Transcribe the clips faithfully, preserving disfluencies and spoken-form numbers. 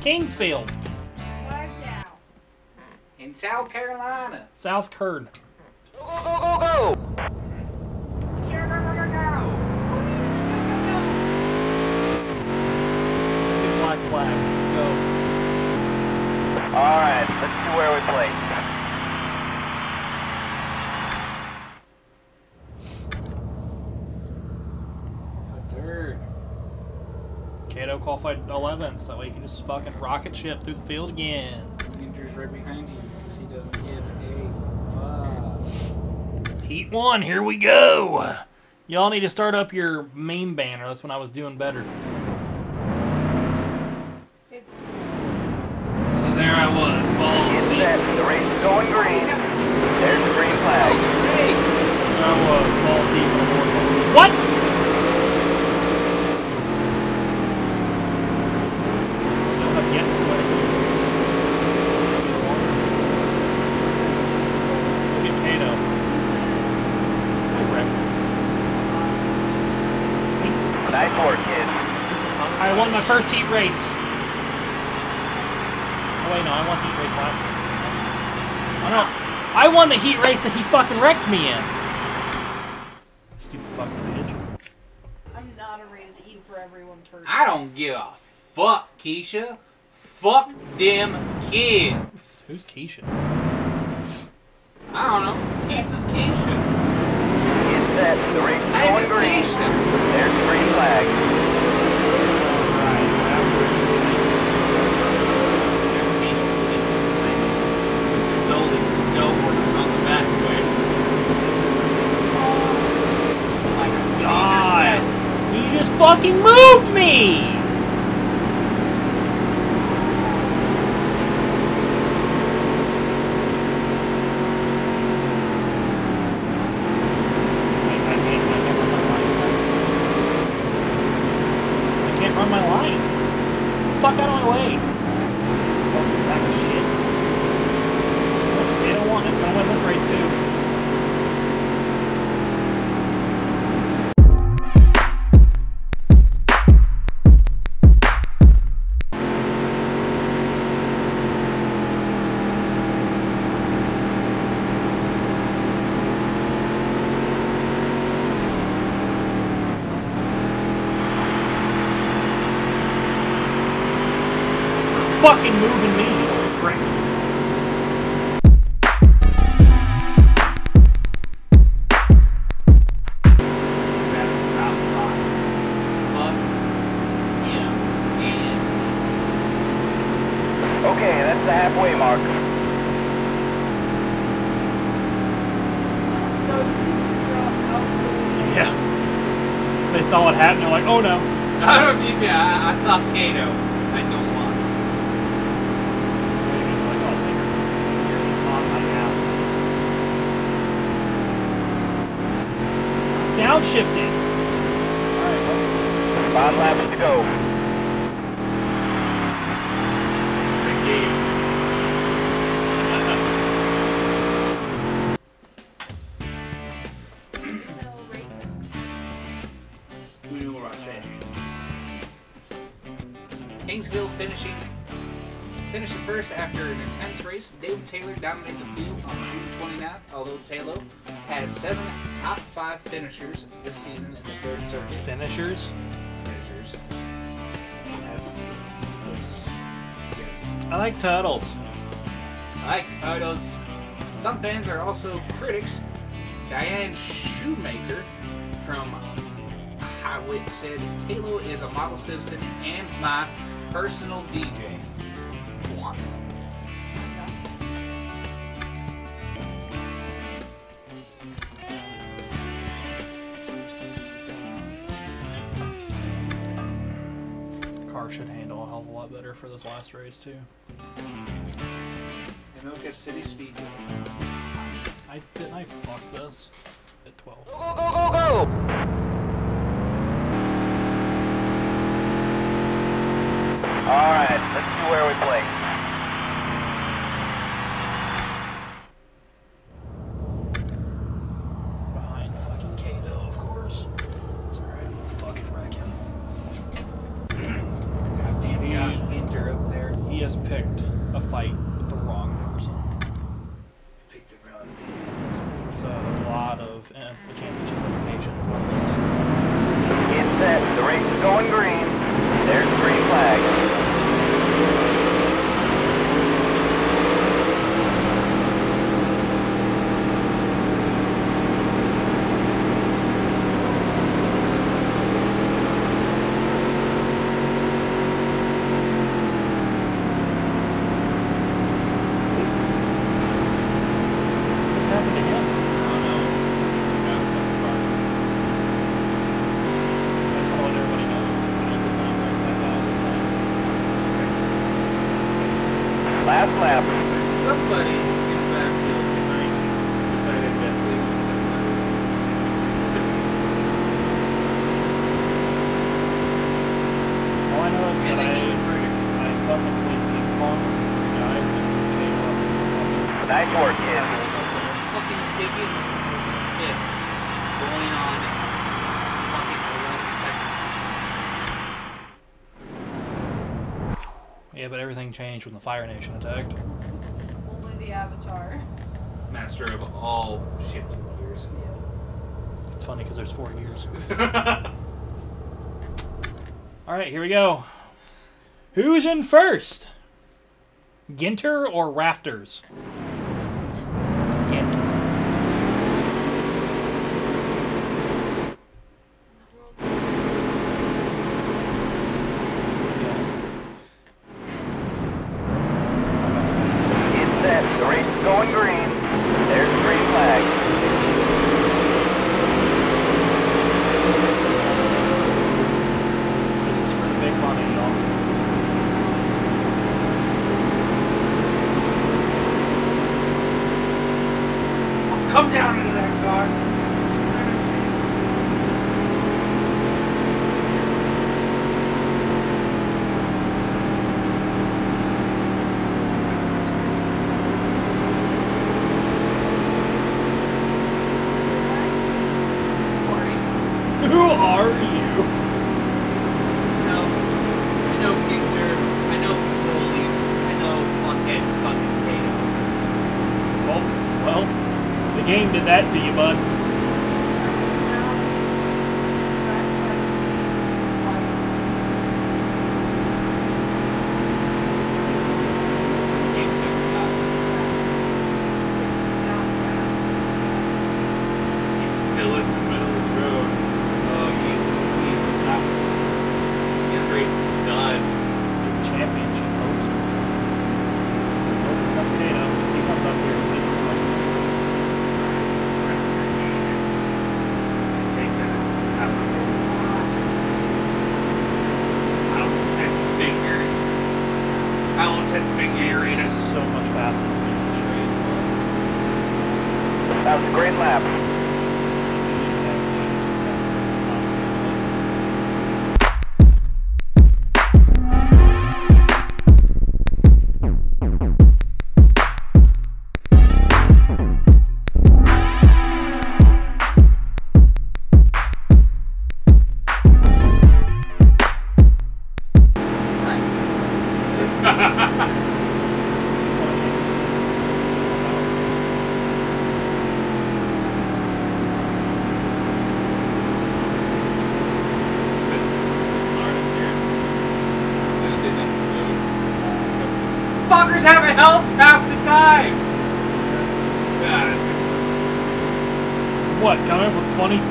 Kingsfield. In South Carolina. South Kern. Go, go, go, go, go! Here, go, go, go, go! Black flag. Let's go. Alright, let's see where we play. It's the third. Cato qualified eleventh, so that way you can just fucking rocket ship through the field again. Ginter's right behind you because he doesn't give a fuck. Heat one, here we go. Y'all need to start up your meme banner. That's when I was doing better. It's so there I was, balls deep. The race is going green. There's the green flag. There I was, balls deep on the board. What? Still have yet to win. I won my first heat race. Oh wait, no, I won heat race last year. Oh no, I won the heat race that he fucking wrecked me in. Stupid fucking bitch. I'm not a rated E for everyone person. I don't give a fuck, Keisha. Fuck them kids. Who's Keisha? I don't know. Keisha's Keisha. Is that the race? I was Keisha. There's the green flag. To go orders on the back way. Oh my god! You just fucking moved me! I can't run my line. I can't run my line. Fuck out of my way. Fucking sack of shit. It's gonna win this race too. It's fucking moving me, you prick. Saw it happen, they're like, oh no. I don't, yeah, I saw Kato. I don't want it. Downshifting. Alright, well. Five laps to go. The game. No racing. Kingsville finishing finishing first after an intense race. Dave Taylor dominated the field on June twenty-ninth, although Taylor has seven top five finishers this season in the third circuit. Finishers? Finishers. Yes. Yes. I like titles. I like titles. Some fans are also critics. Diane Shoemaker from Highwit said, Taylor is a model citizen and my personal D J. One. Car should handle a hell of a lot better for this last race, too. Anoka City speed. I, didn't I fuck this at twelve? Go, go, go, go, go! Alright, let's see where we play. Behind fucking Kato, of course. It's alright, I'm gonna fucking wreck him. Goddamn, you got Ginter up there. has picked a fight with the wrong person. Pick the wrong man. There's a lot of uh, the championship implications on this. Get set. The race is going green. There's the green flag. Changed when the Fire Nation attacked. Only the Avatar. Master of all shifting gears. Yeah. It's funny because there's four gears. Alright, here we go. Who's in first? Ginter or Rafters?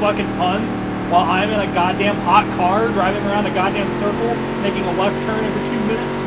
Fucking puns while I'm in a goddamn hot car driving around a goddamn circle, making a left turn every two minutes.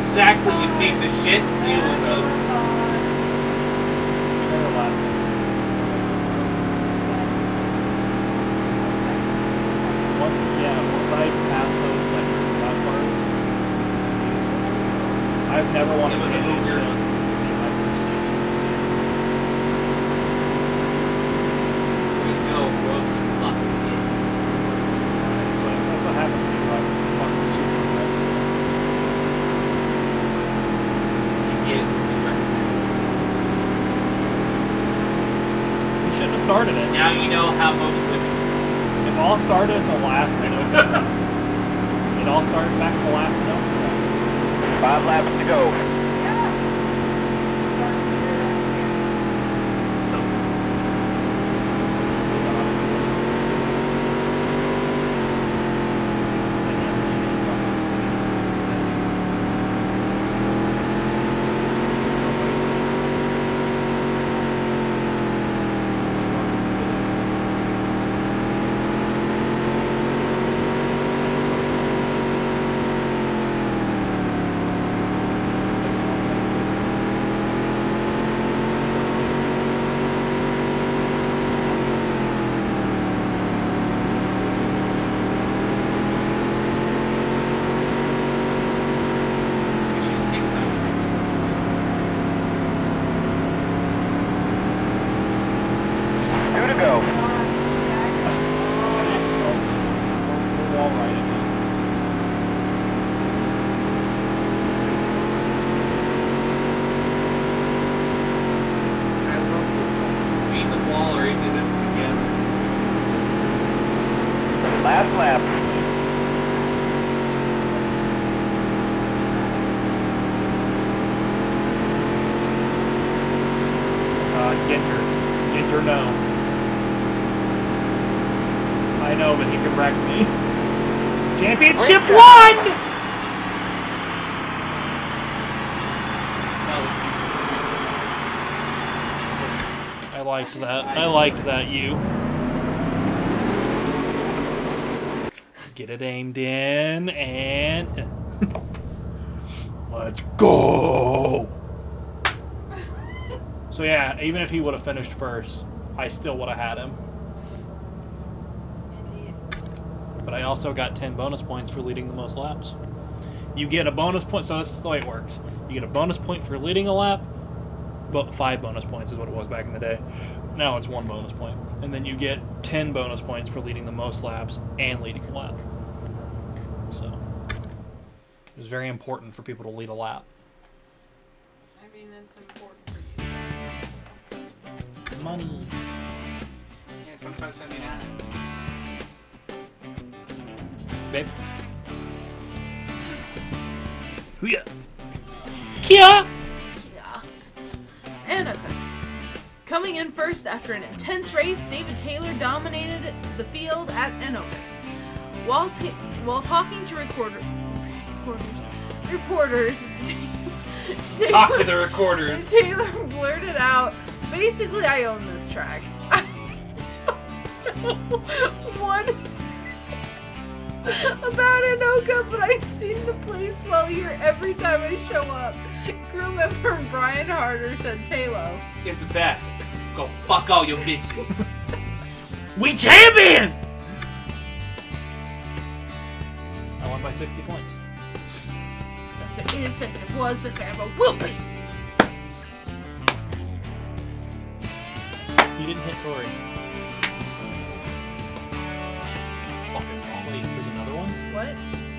Exactly, you piece of shit. Deal with us. What? Yeah, once I passed those like hot cars, I've never wanted to get into it. Now you know how most women. It all started at the last thing. all started back at the last stop. Five laps to go. Yeah. So liked that you. Get it aimed in and let's go. So yeah, even if he would have finished first, I still would have had him. But I also got ten bonus points for leading the most laps. You get a bonus point, so this is the way it works. You get a bonus point for leading a lap, but five bonus points is what it was back in the day. Now it's one bonus point. And then you get ten bonus points for leading the most laps and leading a lap. So it's very important for people to lead a lap. I mean, that's important for you. Money. Yeah, twenty-five seventy-nine. Babe. Hoo-ya. Kia! Kia. And okay. Coming in first after an intense race, David Taylor dominated the field at Anoka. While, ta while talking to recorder recorders, reporters, Taylor, talk to the recorders. Taylor blurted out, "Basically, I own this track. I don't know what about Anoka, but I seem to place well here every time I show up." Crew member Brian Harder said Taylor is the best. Go fuck all your bitches. We champion! I won by sixty points. Best it is, best it was, best it ever will be. You didn't hit Tori. Fucking wait, there's another one? What?